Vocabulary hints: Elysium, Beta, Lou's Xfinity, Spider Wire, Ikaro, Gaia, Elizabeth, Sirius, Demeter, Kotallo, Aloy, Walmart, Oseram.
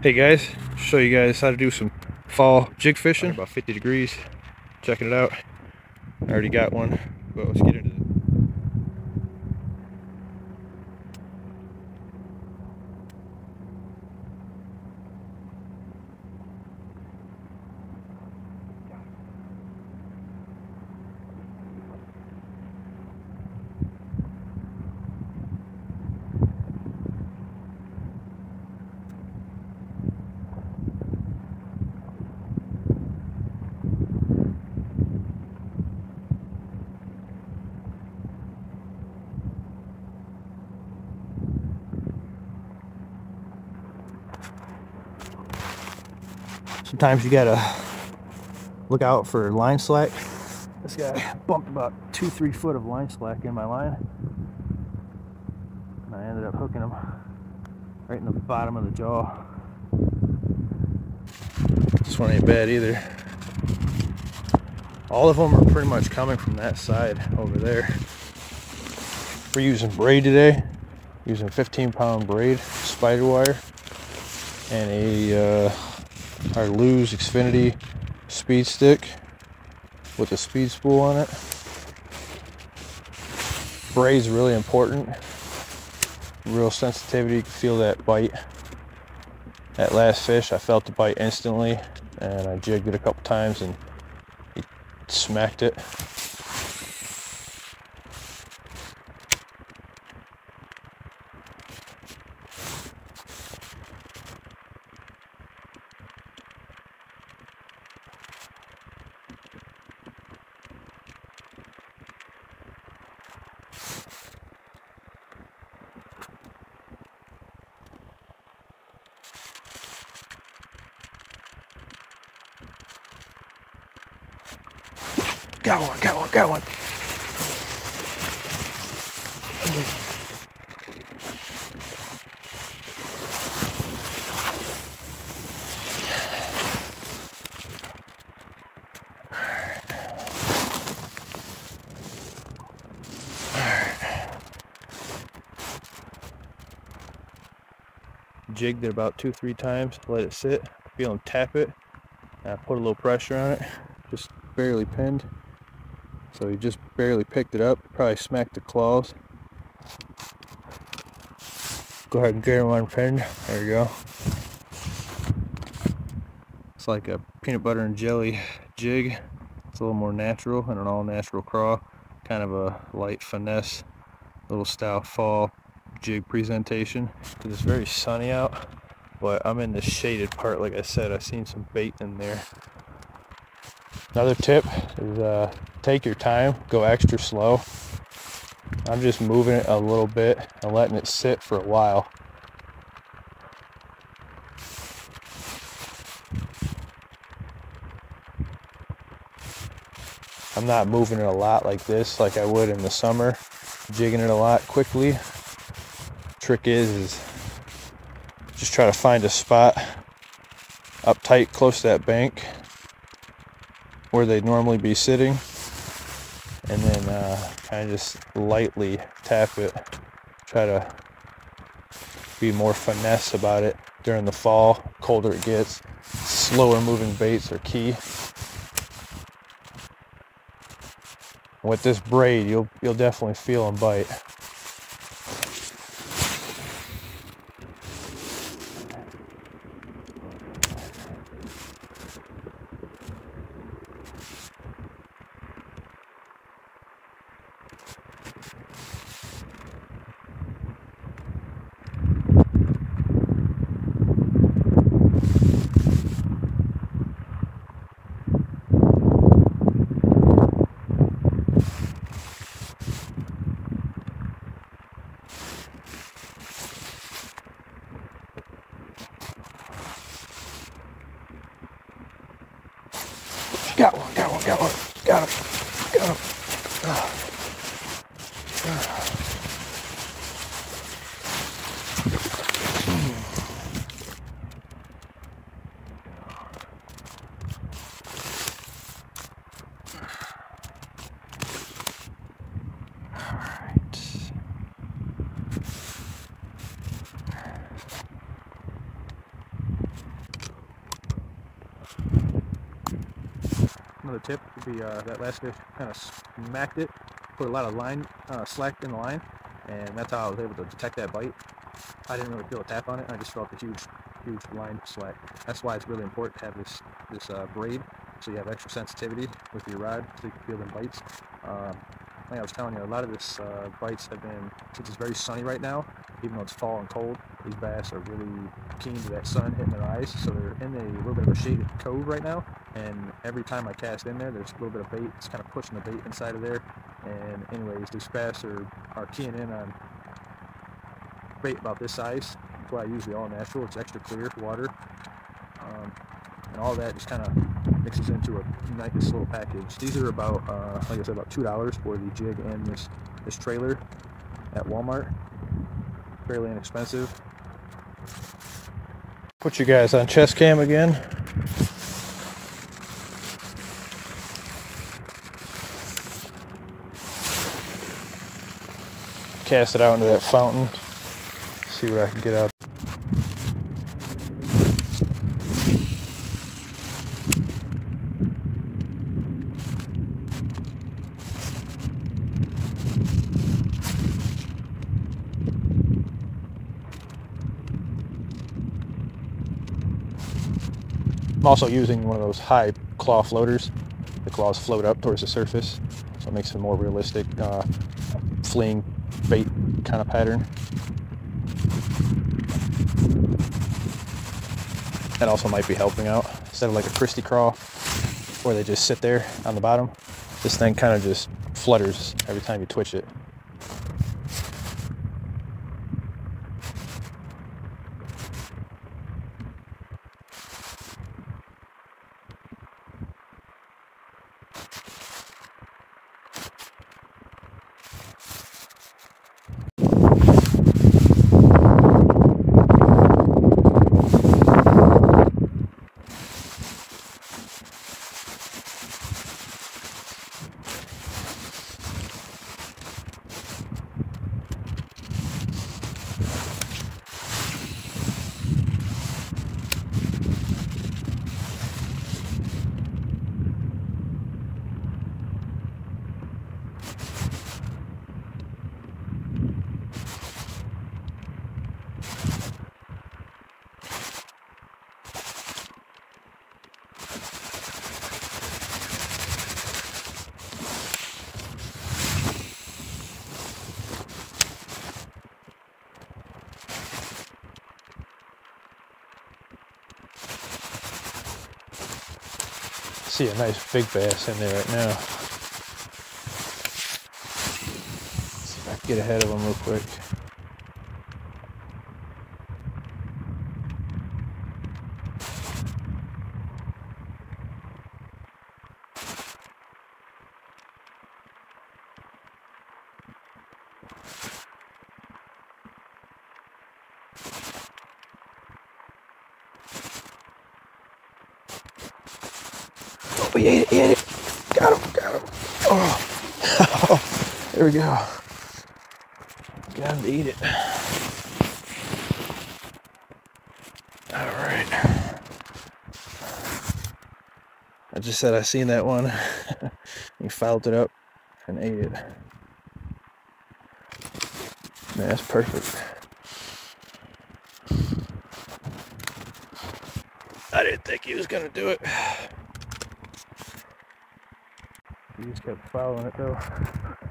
Hey guys, show you guys how to do some fall jig fishing. About 50 degrees, checking it out. I already got one, but let's get into . Sometimes you gotta look out for line slack. This guy bumped about 2-3 foot of line slack in my line, and I ended up hooking him right in the bottom of the jaw. This one ain't bad either. All of them are pretty much coming from that side over there. We're using braid today, using 15-pound braid, spider wire, and a our Lou's Xfinity speed stick with a speed spool on it. Braid's really important. Real sensitivity, you can feel that bite. That last fish, I felt the bite instantly, and I jigged it a couple times and he smacked it. Got one, got one, got one. All right. Jigged it about 2-3 times, let it sit, feel him tap it, and I put a little pressure on it, just barely pinned. So he just barely picked it up, probably smacked the claws. Go ahead and get him unpinned. There you go. It's like a peanut butter and jelly jig. It's a little more natural and an all-natural craw. Kind of a light finesse, little style fall jig presentation. It's very sunny out, but I'm in the shaded part. Like I said, I've seen some bait in there. Another tip is take your time, go extra slow. I'm just moving it a little bit and letting it sit for a while. I'm not moving it a lot like this, like I would in the summer, jigging it a lot quickly. The trick is just try to find a spot up tight close to that bank where they'd normally be sitting, and then kind of just lightly tap it. Try to be more finesse about it during the fall. Colder it gets, slower moving baits are key. And with this braid, you'll definitely feel them bite. Got one, got one, got one, got him, got him. All right. another tip would be that last fish kind of smacked it, put a lot of line slack in the line, and that's how I was able to detect that bite. I didn't really feel a tap on it, and I just felt a huge line slack. That's why it's really important to have this braid, so you have extra sensitivity with your rod so you can feel them bites. Like I was telling you, a lot of this bites have been, since it's very sunny right now, even though it's fall and cold, these bass are really keen to that sun hitting their eyes, so they're in a little bit of a shaded cove right now, and every time I cast in there, there's a little bit of bait. It's kind of pushing the bait inside of there, and anyways, these bass are keying in on bait about this size. That's why I usually all natural. It's extra clear water, and all that just kind of mixes into a nice little package. These are about, like I said, about $2 for the jig and this trailer at Walmart. Fairly inexpensive. Put you guys on chest cam again. Cast it out into that fountain. See what I can get out. I'm also using one of those high claw floaters. The claws float up towards the surface, so it makes a more realistic fleeing bait kind of pattern. That also might be helping out. Instead of like a Christy crawl where they just sit there on the bottom, this thing kind of just flutters every time you twitch it. See a nice big bass in there right now. Let's see if I can get ahead of him real quick. We ate it, got him. Oh, there we go. Got him to eat it. All right. I just said I seen that one. He fouled it up and ate it. Man, that's perfect. I didn't think he was gonna do it. He just kept following it though.